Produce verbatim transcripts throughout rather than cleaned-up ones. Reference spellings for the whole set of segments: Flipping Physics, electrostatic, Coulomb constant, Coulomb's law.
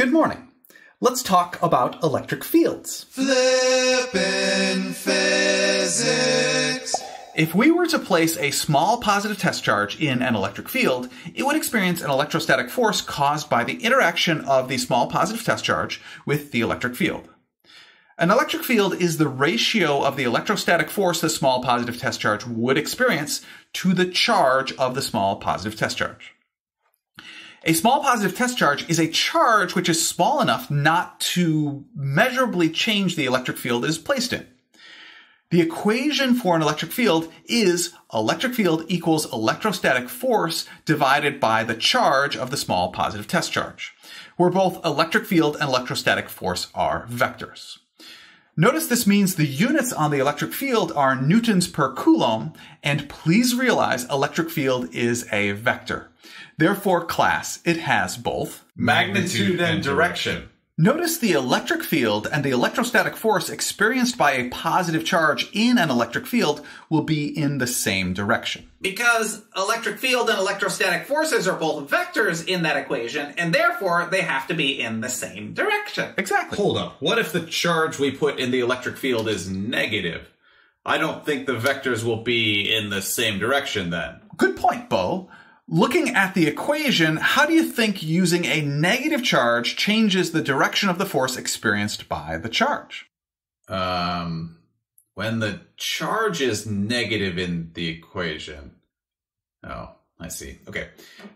Good morning. Let's talk about electric fields. Flippin' physics. If we were to place a small positive test charge in an electric field, it would experience an electrostatic force caused by the interaction of the small positive test charge with the electric field. An electric field is the ratio of the electrostatic force the small positive test charge would experience to the charge of the small positive test charge. A small positive test charge is a charge which is small enough not to measurably change the electric field it is placed in. The equation for an electric field is electric field equals electrostatic force divided by the charge of the small positive test charge, where both electric field and electrostatic force are vectors. Notice this means the units on the electric field are newtons per coulomb, and please realize electric field is a vector. Therefore, class, it has both magnitude and direction. Notice the electric field and the electrostatic force experienced by a positive charge in an electric field will be in the same direction. Because electric field and electrostatic forces are both vectors in that equation, and therefore they have to be in the same direction. Exactly. Hold up. What if the charge we put in the electric field is negative? I don't think the vectors will be in the same direction then. Good point, Bo. Looking at the equation, how do you think using a negative charge changes the direction of the force experienced by the charge? Um, when the charge is negative in the equation. Oh, I see. Okay.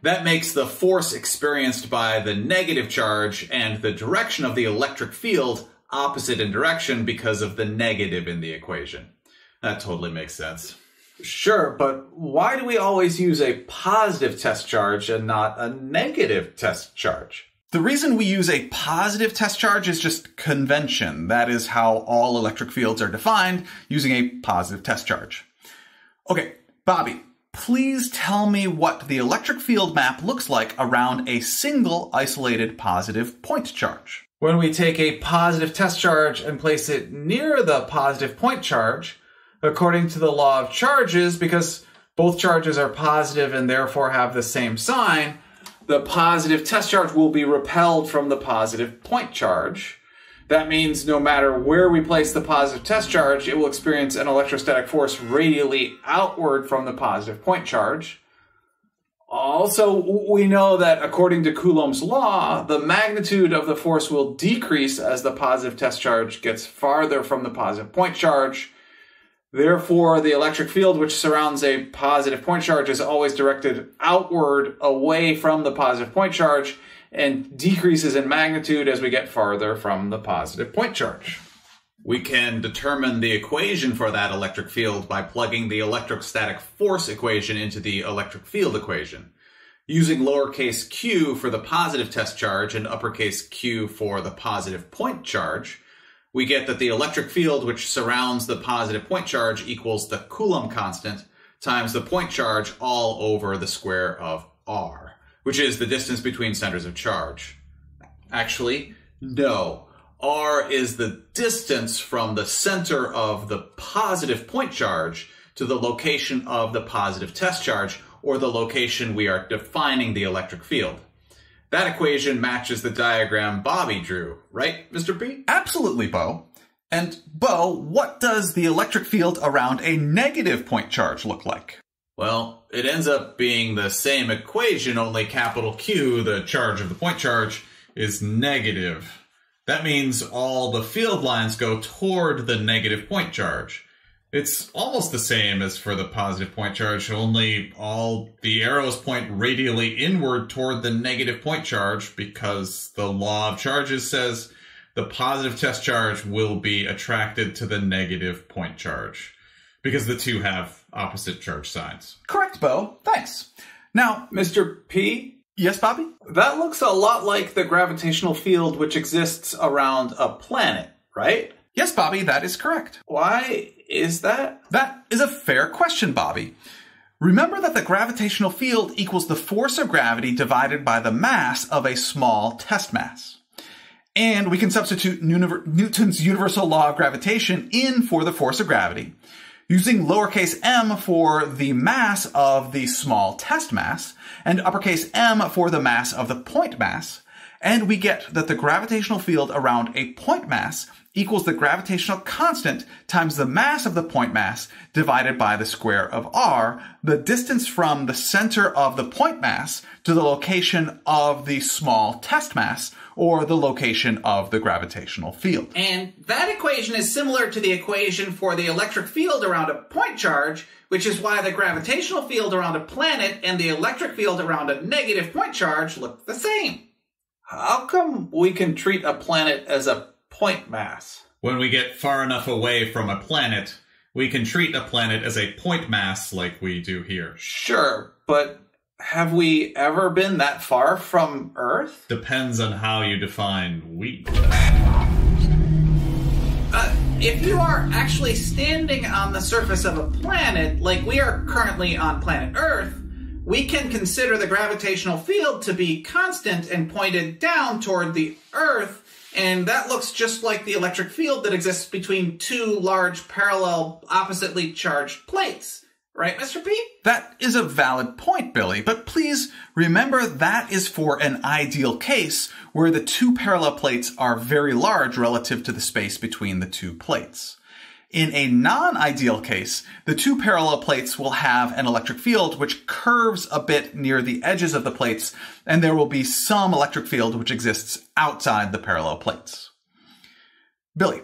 That makes the force experienced by the negative charge and the direction of the electric field opposite in direction because of the negative in the equation. That totally makes sense. Sure, but why do we always use a positive test charge and not a negative test charge? The reason we use a positive test charge is just convention. That is how all electric fields are defined, using a positive test charge. Okay, Bobby, please tell me what the electric field map looks like around a single isolated positive point charge. When we take a positive test charge and place it near the positive point charge, according to the law of charges, because both charges are positive and therefore have the same sign, the positive test charge will be repelled from the positive point charge. That means no matter where we place the positive test charge, it will experience an electrostatic force radially outward from the positive point charge. Also, we know that according to Coulomb's law, the magnitude of the force will decrease as the positive test charge gets farther from the positive point charge. Therefore, the electric field which surrounds a positive point charge is always directed outward away from the positive point charge and decreases in magnitude as we get farther from the positive point charge. We can determine the equation for that electric field by plugging the electrostatic force equation into the electric field equation, using lowercase q for the positive test charge and uppercase Q for the positive point charge. We get that the electric field which surrounds the positive point charge equals the Coulomb constant times the point charge all over the square of r, which is the distance between centers of charge. Actually, no. r is the distance from the center of the positive point charge to the location of the positive test charge, or the location we are defining the electric field. That equation matches the diagram Bobby drew, right, Mister P? Absolutely, Bo. And, Bo, what does the electric field around a negative point charge look like? Well, it ends up being the same equation, only capital Q, the charge of the point charge, is negative. That means all the field lines go toward the negative point charge. It's almost the same as for the positive point charge, only all the arrows point radially inward toward the negative point charge because the law of charges says the positive test charge will be attracted to the negative point charge because the two have opposite charge signs. Correct, Bo. Thanks. Now, Mister P? Yes, Bobby? That looks a lot like the gravitational field which exists around a planet, right? Yes, Bobby, that is correct. Why is that? That is a fair question, Bobby. Remember that the gravitational field equals the force of gravity divided by the mass of a small test mass. And we can substitute Newton's universal law of gravitation in for the force of gravity, using lowercase m for the mass of the small test mass, and uppercase M for the mass of the point mass, and we get that the gravitational field around a point mass equals the gravitational constant times the mass of the point mass divided by the square of r, the distance from the center of the point mass to the location of the small test mass, or the location of the gravitational field. And that equation is similar to the equation for the electric field around a point charge, which is why the gravitational field around a planet and the electric field around a negative point charge look the same. How come we can treat a planet as a point mass? When we get far enough away from a planet, we can treat a planet as a point mass like we do here. Sure, but have we ever been that far from Earth? Depends on how you define we. Uh, if you are actually standing on the surface of a planet, like we are currently on planet Earth, we can consider the gravitational field to be constant and pointed down toward the Earth, and that looks just like the electric field that exists between two large parallel oppositely charged plates. Right, Mister P? That is a valid point, Billy, but please remember that is for an ideal case where the two parallel plates are very large relative to the space between the two plates. In a non-ideal case, the two parallel plates will have an electric field which curves a bit near the edges of the plates, and there will be some electric field which exists outside the parallel plates. Billy,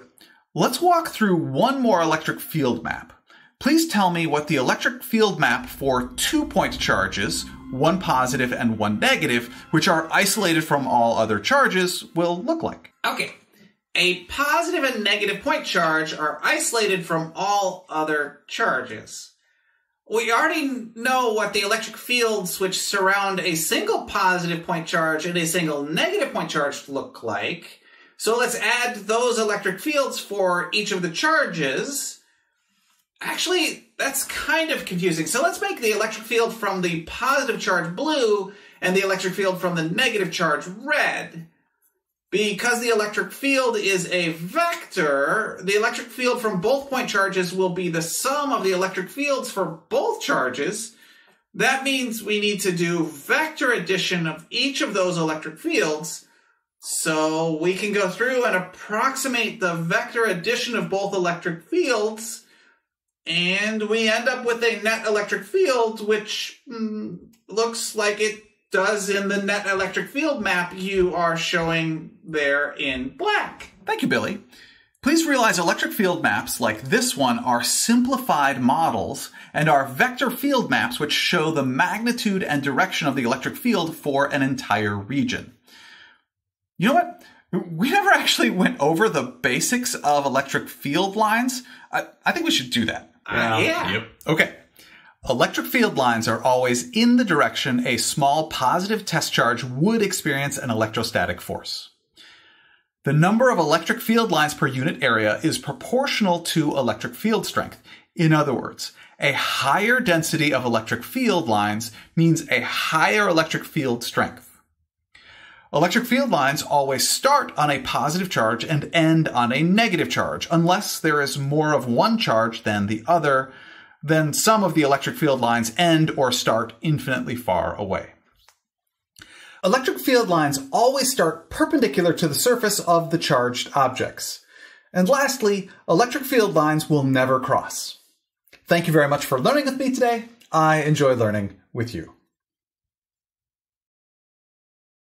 let's walk through one more electric field map. Please tell me what the electric field map for two point charges, one positive and one negative, which are isolated from all other charges, will look like. Okay. A positive and negative point charge are isolated from all other charges. We already know what the electric fields which surround a single positive point charge and a single negative point charge look like. So let's add those electric fields for each of the charges. Actually, that's kind of confusing. So let's make the electric field from the positive charge blue and the electric field from the negative charge red. Because the electric field is a vector, the electric field from both point charges will be the sum of the electric fields for both charges. That means we need to do vector addition of each of those electric fields. So we can go through and approximate the vector addition of both electric fields, and we end up with a net electric field, which mm, looks like it does in the net electric field map you are showing there in black. Thank you, Billy. Please realize electric field maps like this one are simplified models and are vector field maps which show the magnitude and direction of the electric field for an entire region. You know what? We never actually went over the basics of electric field lines. I, I think we should do that. Uh, yeah. Yep. Okay. Electric field lines are always in the direction a small positive test charge would experience an electrostatic force. The number of electric field lines per unit area is proportional to electric field strength. In other words, a higher density of electric field lines means a higher electric field strength. Electric field lines always start on a positive charge and end on a negative charge, unless there is more of one charge than the other. Then some of the electric field lines end or start infinitely far away. Electric field lines always start perpendicular to the surface of the charged objects. And lastly, electric field lines will never cross. Thank you very much for learning with me today. I enjoy learning with you.